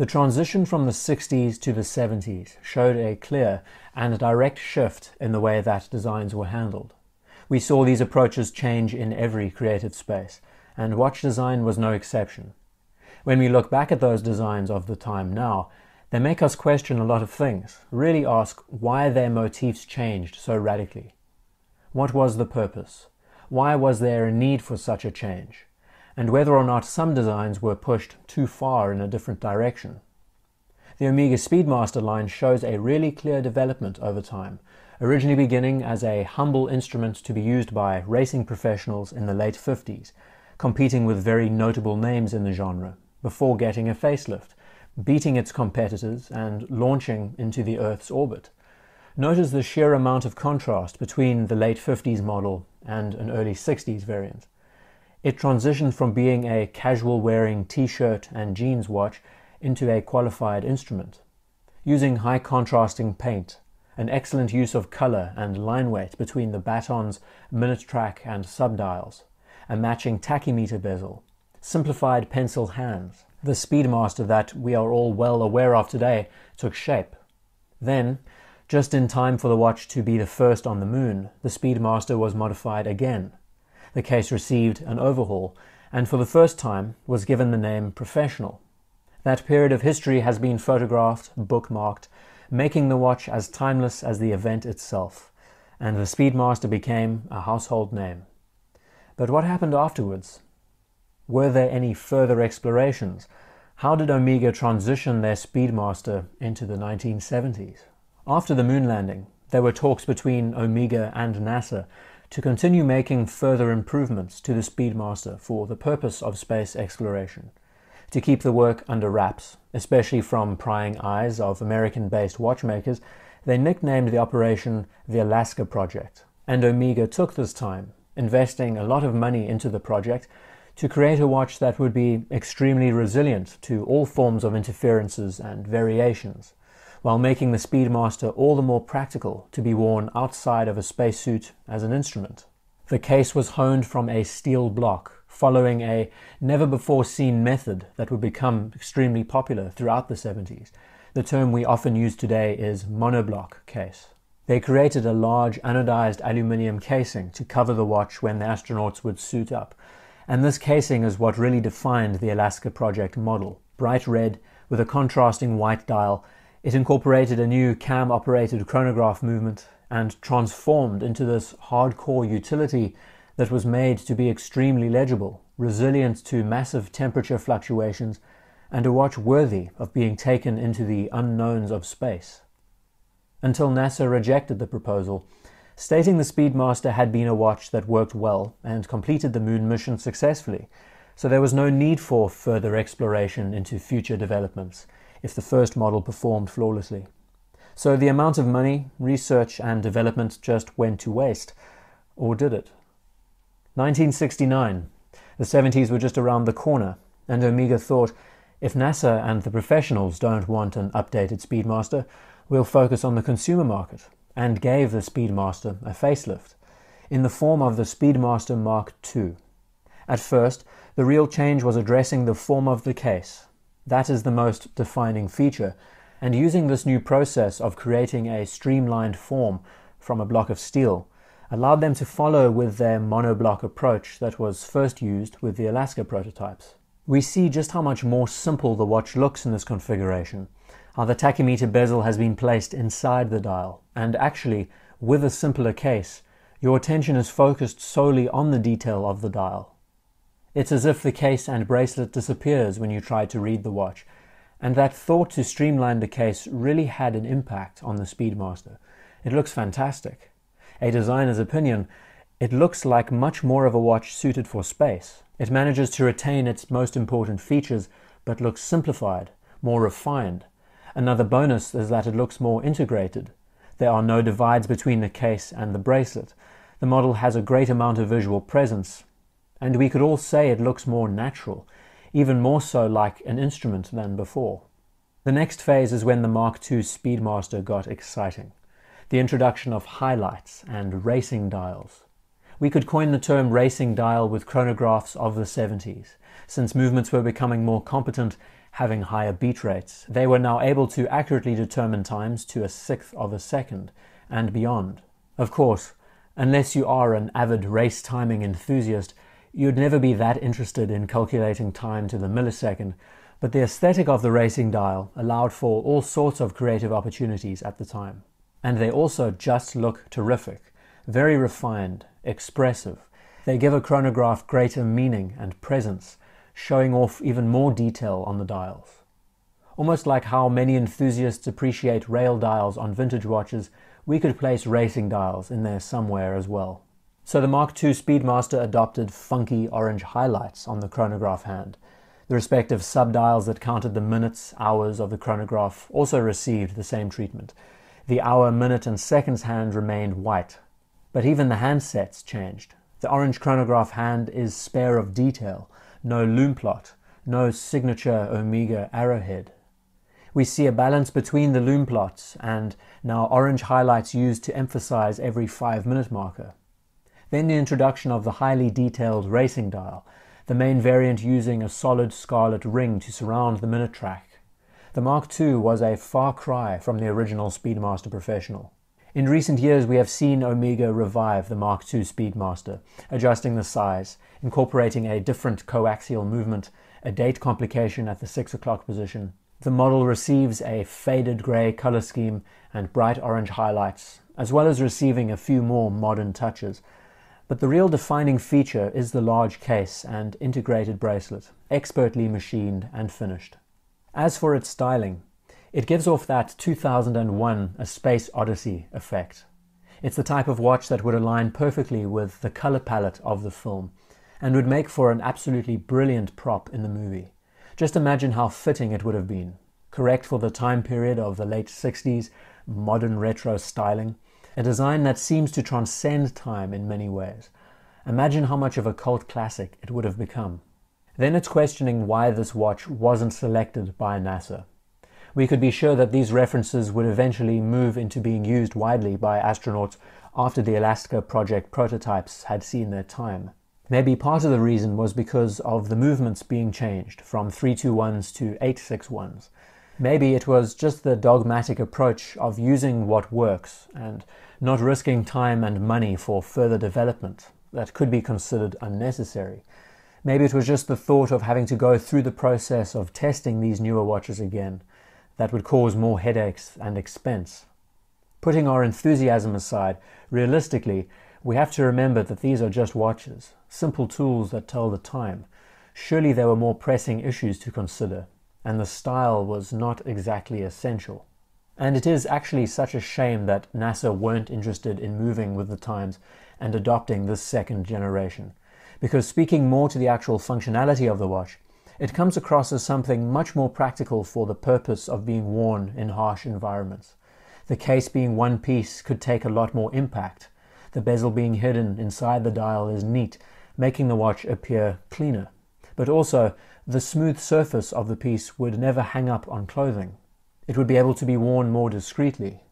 The transition from the 60s to the 70s showed a clear and direct shift in the way that designs were handled. We saw these approaches change in every creative space, and watch design was no exception. When we look back at those designs of the time now, they make us question a lot of things, really ask why their motifs changed so radically. What was the purpose? Why was there a need for such a change? And whether or not some designs were pushed too far in a different direction. The Omega Speedmaster line shows a really clear development over time, originally beginning as a humble instrument to be used by racing professionals in the late 50s, competing with very notable names in the genre, before getting a facelift, beating its competitors and launching into the Earth's orbit. Notice the sheer amount of contrast between the late 50s model and an early 60s variant. It transitioned from being a casual wearing t-shirt and jeans watch into a qualified instrument. Using high contrasting paint, an excellent use of color and line weight between the batons, minute track and subdials, a matching tachymeter bezel, simplified pencil hands. The Speedmaster that we are all well aware of today took shape. Then, just in time for the watch to be the first on the moon, the Speedmaster was modified again. The case received an overhaul, and for the first time was given the name Professional. That period of history has been photographed, bookmarked, making the watch as timeless as the event itself, and the Speedmaster became a household name. But what happened afterwards? Were there any further explorations? How did Omega transition their Speedmaster into the 1970s? After the moon landing, there were talks between Omega and NASA to continue making further improvements to the Speedmaster for the purpose of space exploration, to keep the work under wraps, especially from prying eyes of American-based watchmakers. They nicknamed the operation the Alaska Project, and Omega took this time, investing a lot of money into the project, to create a watch that would be extremely resilient to all forms of interferences and variations, while making the Speedmaster all the more practical to be worn outside of a spacesuit as an instrument. The case was honed from a steel block, following a never-before-seen method that would become extremely popular throughout the 70s. The term we often use today is monoblock case. They created a large anodized aluminium casing to cover the watch when the astronauts would suit up, and this casing is what really defined the Alaska Project model. Bright red with a contrasting white dial, it incorporated a new cam-operated chronograph movement and transformed into this hardcore utility that was made to be extremely legible, resilient to massive temperature fluctuations, and a watch worthy of being taken into the unknowns of space. Until NASA rejected the proposal, stating the Speedmaster had been a watch that worked well and completed the moon mission successfully, so there was no need for further exploration into future developments if the first model performed flawlessly. So the amount of money, research and development just went to waste. Or did it? 1969. The 70s were just around the corner, and Omega thought, if NASA and the professionals don't want an updated Speedmaster, we'll focus on the consumer market, and gave the Speedmaster a facelift, in the form of the Speedmaster Mark II. At first, the real change was addressing the form of the case. That is the most defining feature, and using this new process of creating a streamlined form from a block of steel allowed them to follow with their monoblock approach that was first used with the Alaska prototypes. We see just how much more simple the watch looks in this configuration, how the tachymeter bezel has been placed inside the dial, and actually, with a simpler case, your attention is focused solely on the detail of the dial. It's as if the case and bracelet disappears when you try to read the watch, and that thought to streamline the case really had an impact on the Speedmaster. It looks fantastic. A designer's opinion, it looks like much more of a watch suited for space. It manages to retain its most important features, but looks simplified, more refined. Another bonus is that it looks more integrated. There are no divides between the case and the bracelet. The model has a great amount of visual presence, and we could all say it looks more natural, even more so like an instrument than before. The next phase is when the Mark II Speedmaster got exciting. The introduction of highlights and racing dials. We could coin the term racing dial with chronographs of the 70s, since movements were becoming more competent having higher beat rates. They were now able to accurately determine times to 1/6 of a second and beyond. Of course, unless you are an avid race timing enthusiast, you'd never be that interested in calculating time to the millisecond, but the aesthetic of the racing dial allowed for all sorts of creative opportunities at the time. And they also just look terrific, very refined, expressive. They give a chronograph greater meaning and presence, showing off even more detail on the dials. Almost like how many enthusiasts appreciate rail dials on vintage watches, we could place racing dials in there somewhere as well. So the Mark II Speedmaster adopted funky orange highlights on the chronograph hand. The respective subdials that counted the minutes, hours of the chronograph also received the same treatment. The hour, minute and seconds hand remained white, but even the handsets changed. The orange chronograph hand is spare of detail, no lume plot, no signature Omega arrowhead. We see a balance between the lume plots and now orange highlights used to emphasize every 5-minute marker. Then the introduction of the highly detailed racing dial, the main variant using a solid scarlet ring to surround the minute track. The Mark II was a far cry from the original Speedmaster Professional. In recent years, we have seen Omega revive the Mark II Speedmaster, adjusting the size, incorporating a different coaxial movement, a date complication at the 6 o'clock position. The model receives a faded grey colour scheme and bright orange highlights, as well as receiving a few more modern touches. But the real defining feature is the large case and integrated bracelet, expertly machined and finished. As for its styling, it gives off that 2001 A Space Odyssey effect. It's the type of watch that would align perfectly with the color palette of the film and would make for an absolutely brilliant prop in the movie. Just imagine how fitting it would have been. Correct for the time period of the late 60s, modern retro styling, a design that seems to transcend time in many ways. Imagine how much of a cult classic it would have become. Then it's questioning why this watch wasn't selected by NASA. We could be sure that these references would eventually move into being used widely by astronauts after the Alaska Project prototypes had seen their time. Maybe part of the reason was because of the movements being changed from 321s to 861s. Maybe it was just the dogmatic approach of using what works and not risking time and money for further development that could be considered unnecessary. Maybe it was just the thought of having to go through the process of testing these newer watches again. That would cause more headaches and expense. Putting our enthusiasm aside, realistically, we have to remember that these are just watches, simple tools that tell the time. Surely there were more pressing issues to consider, and the style was not exactly essential. And it is actually such a shame that NASA weren't interested in moving with the times and adopting this second generation. Because speaking more to the actual functionality of the watch, it comes across as something much more practical for the purpose of being worn in harsh environments. The case being one piece could take a lot more impact. The bezel being hidden inside the dial is neat, making the watch appear cleaner. But also, the smooth surface of the piece would never hang up on clothing. It would be able to be worn more discreetly.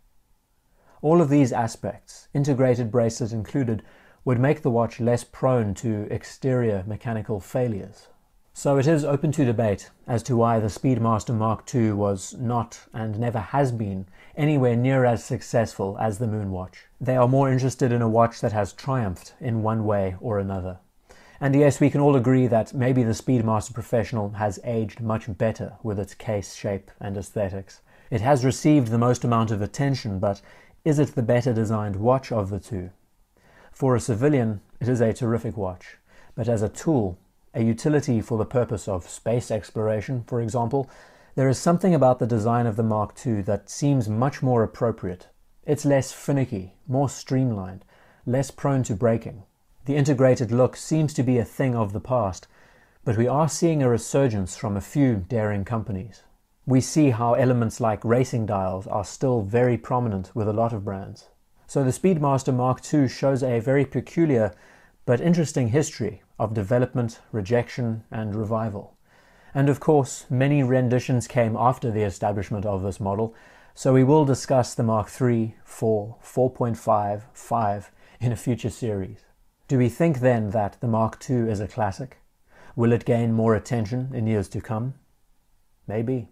All of these aspects, integrated bracelet included, would make the watch less prone to exterior mechanical failures. So it is open to debate as to why the Speedmaster Mark II was not, and never has been, anywhere near as successful as the Moonwatch. They are more interested in a watch that has triumphed in one way or another. And yes, we can all agree that maybe the Speedmaster Professional has aged much better with its case shape and aesthetics. It has received the most amount of attention, but is it the better designed watch of the two? For a civilian, it is a terrific watch, but as a tool, a utility for the purpose of space exploration, for example, there is something about the design of the Mark II that seems much more appropriate. It's less finicky, more streamlined, less prone to breaking. The integrated look seems to be a thing of the past, but we are seeing a resurgence from a few daring companies. We see how elements like racing dials are still very prominent with a lot of brands. So the Speedmaster Mark II shows a very peculiar but interesting history of development, rejection, and revival. And of course, many renditions came after the establishment of this model, so we will discuss the Mark III, IV, 4.5, 5 in a future series. Do we think then that the Mark II is a classic? Will it gain more attention in years to come? Maybe.